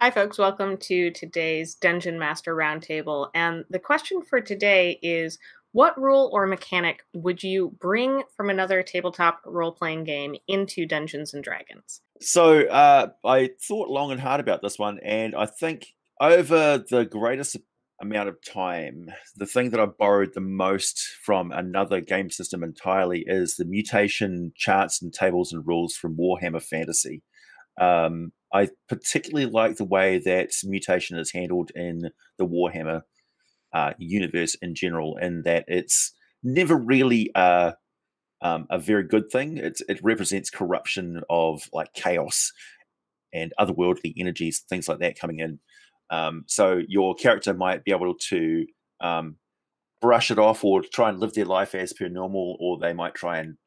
Hi, folks. Welcome to today's Dungeon Master Roundtable. And the question for today is, what rule or mechanic would you bring from another tabletop role-playing game into Dungeons & Dragons? So I thought long and hard about this one, and I think over the greatest amount of time, the thing that I borrowed the most from another game system entirely is the mutation charts and tables and rules from Warhammer Fantasy. I particularly like the way that mutation is handled in the Warhammer universe in general, in that it's never really a very good thing. It represents corruption of like chaos and otherworldly energies, things like that coming in. So your character might be able to brush it off or try and live their life as per normal, or they might try and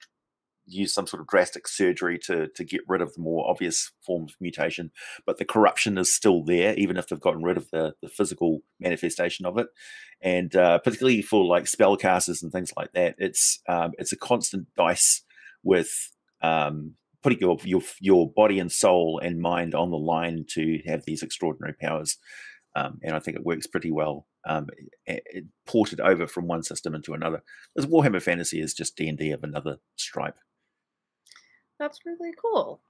use some sort of drastic surgery to get rid of the more obvious form of mutation, but the corruption is still there, even if they've gotten rid of the physical manifestation of it. And particularly for like spellcasters and things like that, it's a constant dice with putting your body and soul and mind on the line to have these extraordinary powers. And I think it works pretty well. It ported over from one system into another. As Warhammer Fantasy is just D&D of another stripe. That's really cool.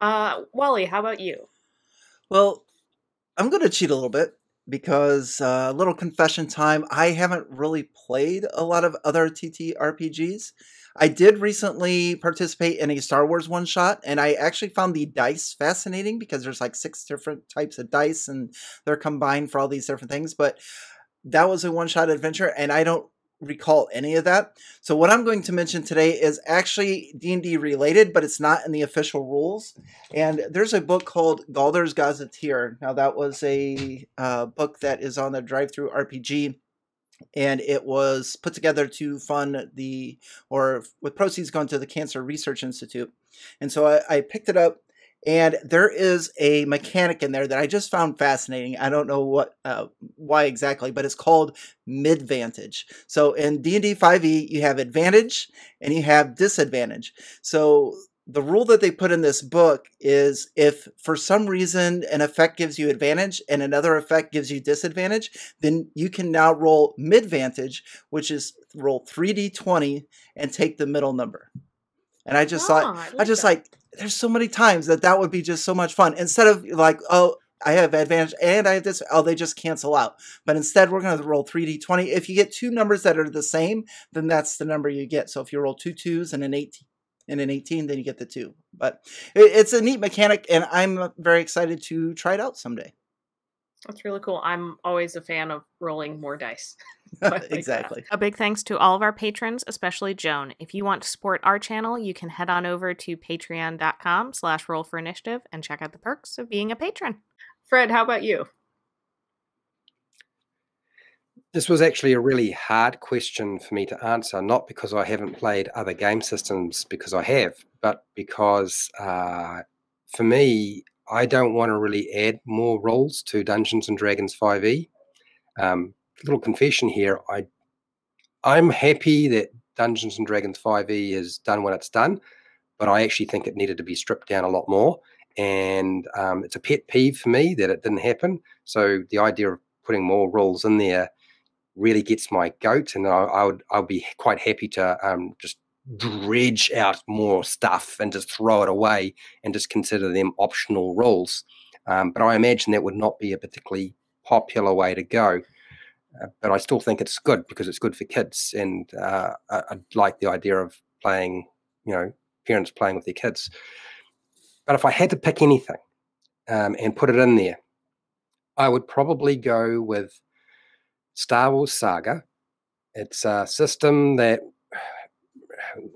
Wally, how about you? Well, I'm going to cheat a little bit because a little confession time. I haven't really played a lot of other TTRPGs. I did recently participate in a Star Wars one-shot, and I actually found the dice fascinating because there's like 6 different types of dice, and they're combined for all these different things. But that was a one-shot adventure, and I don't recall any of that. So what I'm going to mention today is actually D&D related, but it's not in the official rules. And there's a book called Galder's Gazetteer. Now that was a book that is on the drive-through RPG, and it was put together to fund the, or with proceeds going to the Cancer Research Institute. And so I picked it up, and there is a mechanic in there that I just found fascinating. I don't know what, why exactly, but it's called mid-vantage. So in D&D 5e, you have advantage and you have disadvantage. So the rule that they put in this book is if for some reason an effect gives you advantage and another effect gives you disadvantage, then you can now roll mid-vantage, which is roll 3d20 and take the middle number. And I just thought, I just like, there's so many times that would be just so much fun. Instead of like, oh, I have advantage and I have this, oh, they just cancel out. But instead, we're going to roll 3d20. If you get 2 numbers that are the same, then that's the number you get. So if you roll 2 2s and an 18, then you get the 2. But it's a neat mechanic, and I'm very excited to try it out someday. That's really cool. I'm always a fan of rolling more dice. Exactly. A big thanks to all of our patrons, especially Joan. If you want to support our channel, you can head on over to patreon.com/rollforinitiative and check out the perks of being a patron. Fred, how about you? This was actually a really hard question for me to answer, not because I haven't played other game systems, because I have, but because for me, I don't want to really add more rules to Dungeons & Dragons 5e. Little confession here. I'm happy that Dungeons & Dragons 5e has done what it's done, but I actually think it needed to be stripped down a lot more. And it's a pet peeve for me that it didn't happen. So the idea of putting more rules in there really gets my goat, and I'll be quite happy to just dredge out more stuff and just throw it away and just consider them optional rules. But I imagine that would not be a particularly popular way to go. But I still think it's good because it's good for kids, and I like the idea of playing, you know, parents playing with their kids. But if I had to pick anything and put it in there, I would probably go with Star Wars Saga. It's a system that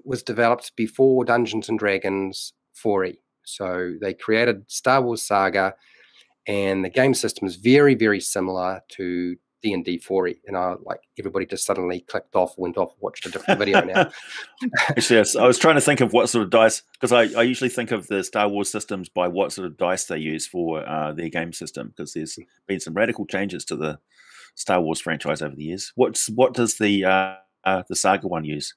was developed before Dungeons & Dragons 4e. So they created Star Wars Saga, and the game system is very, very similar to D&D 4e. And like everybody just suddenly clicked off, went off, watched a different video now. Yes, I was trying to think of what sort of dice, because I usually think of the Star Wars systems by what sort of dice they use for their game system, because there's been some radical changes to the Star Wars franchise over the years. What does the Saga one use?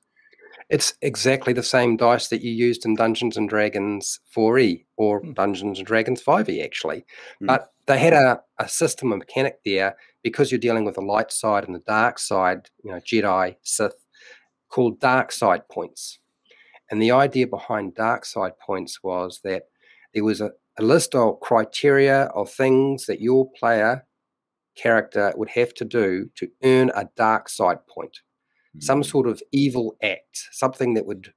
It's exactly the same dice that you used in Dungeons & Dragons 4E or Dungeons & Dragons 5E, actually. But they had a system and mechanic there, because you're dealing with the light side and the dark side, you know, Jedi, Sith, called dark side points. And the idea behind dark side points was that there was a list of criteria of things that your player character would have to do to earn a dark side point. Some sort of evil act, something that would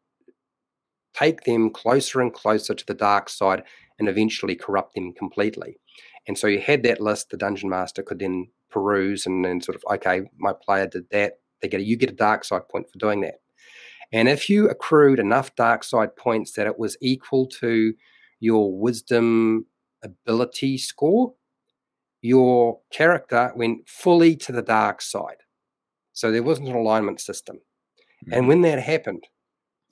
take them closer and closer to the dark side and eventually corrupt them completely. And so you had that list, the Dungeon Master could then peruse and then sort of, okay, my player did that, you get a dark side point for doing that. And if you accrued enough dark side points that it was equal to your wisdom ability score, your character went fully to the dark side. So there wasn't an alignment system. And when that happened,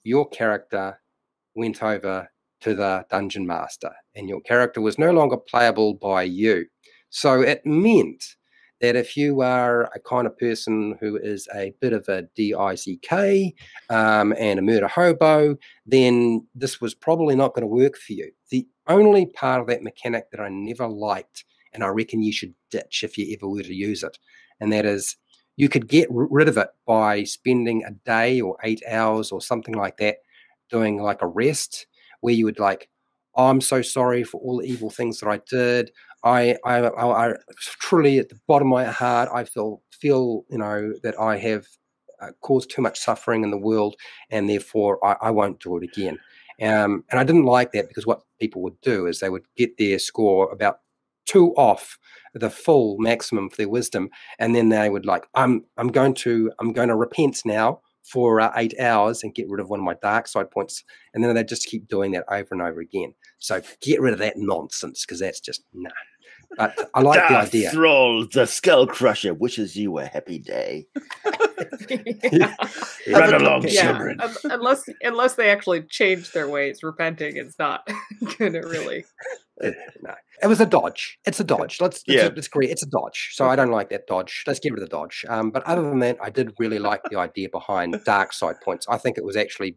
your character went over to the Dungeon Master and your character was no longer playable by you. So it meant that if you are a kind of person who is a bit of a D-I-C-K and a murder hobo, then this was probably not going to work for you. The only part of that mechanic that I never liked, and I reckon you should ditch if you ever were to use it, and that is, you could get rid of it by spending a day or 8 hours or something like that doing like a rest where you would like, oh, I'm so sorry for all the evil things that I did. I truly at the bottom of my heart, I feel you know, that I have caused too much suffering in the world, and therefore I won't do it again. And I didn't like that, because what people would do is they would get their score about 2 off the full maximum for their wisdom, and then they would like, I'm going to repent now for 8 hours and get rid of one of my dark side points, and then they just keep doing that over and over again. So get rid of that nonsense, because that's just nah. But I like the idea. Thrall, the Skull Crusher, wishes you a happy day. Run along, children. Unless they actually change their ways, repenting is not going to really. No, it was a dodge. It's a dodge. Let's agree. It's a dodge. So I don't like that dodge. Let's get rid of the dodge. But other than that, I did really like the idea behind dark side points. I think it was actually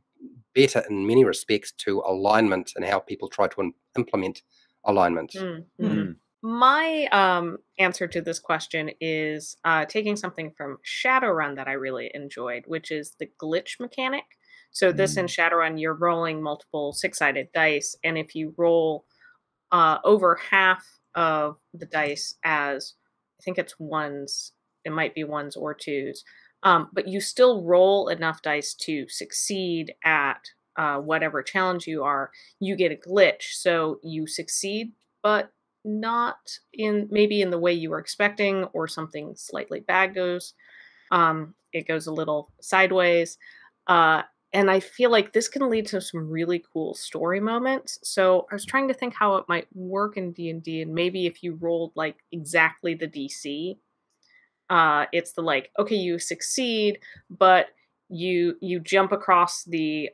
better in many respects to alignment and how people try to implement alignment. My answer to this question is taking something from Shadowrun that I really enjoyed, which is the glitch mechanic. So this in Shadowrun, you're rolling multiple 6-sided dice, and if you roll over half of the dice as, I think it's ones, it might be ones or twos, but you still roll enough dice to succeed at whatever challenge you are, you get a glitch. So you succeed, but not in maybe in the way you were expecting, or something slightly bad goes. It goes a little sideways. And I feel like this can lead to some really cool story moments. So I was trying to think how it might work in D&D, and maybe if you rolled like exactly the DC, it's the like, okay, you succeed, but you jump across the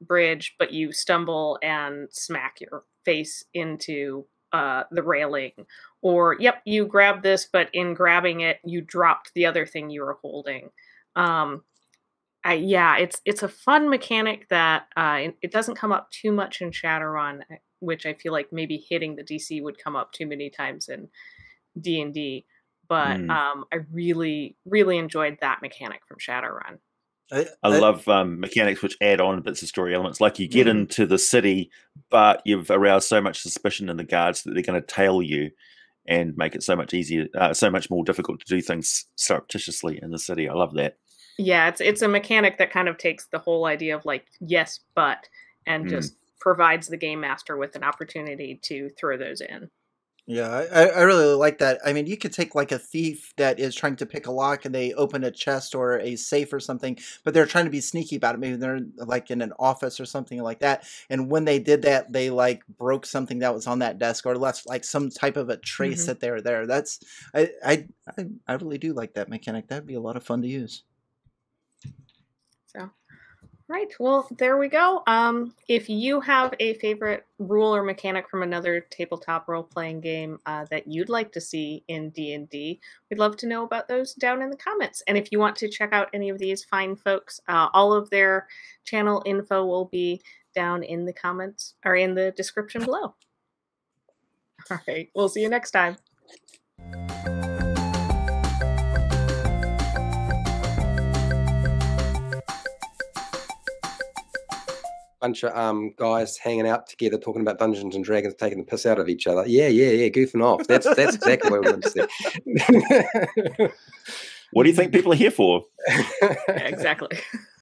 bridge, but you stumble and smack your face into the railing, or yep, you grab this, but in grabbing it, you dropped the other thing you were holding. Yeah, it's a fun mechanic that it doesn't come up too much in Shadowrun, which I feel like maybe hitting the DC would come up too many times in D&D. But I really, really enjoyed that mechanic from Shadowrun. I love mechanics which add on bits of story elements. Like you get into the city, but you've aroused so much suspicion in the guards that they're going to tail you and make it so much easier, so much more difficult to do things surreptitiously in the city. I love that. Yeah, it's a mechanic that kind of takes the whole idea of like, yes, but, and just provides the game master with an opportunity to throw those in. Yeah, I really like that. I mean, you could take like a thief that is trying to pick a lock and they open a chest or a safe or something, but they're trying to be sneaky about it. Maybe they're like in an office or something like that. And when they did that, they like broke something that was on that desk or left like some type of a trace that they were there. That's, I really do like that mechanic. That'd be a lot of fun to use. So, all Right. Well, there we go. If you have a favorite rule or mechanic from another tabletop role-playing game that you'd like to see in D&D, we'd love to know about those down in the comments. And if you want to check out any of these fine folks, all of their channel info will be down in the comments or in the description below. All right. We'll see you next time. Bunch of guys hanging out together talking about Dungeons and Dragons, taking the piss out of each other. Yeah, goofing off. That's exactly what we want to see. What do you think people are here for? Yeah, exactly.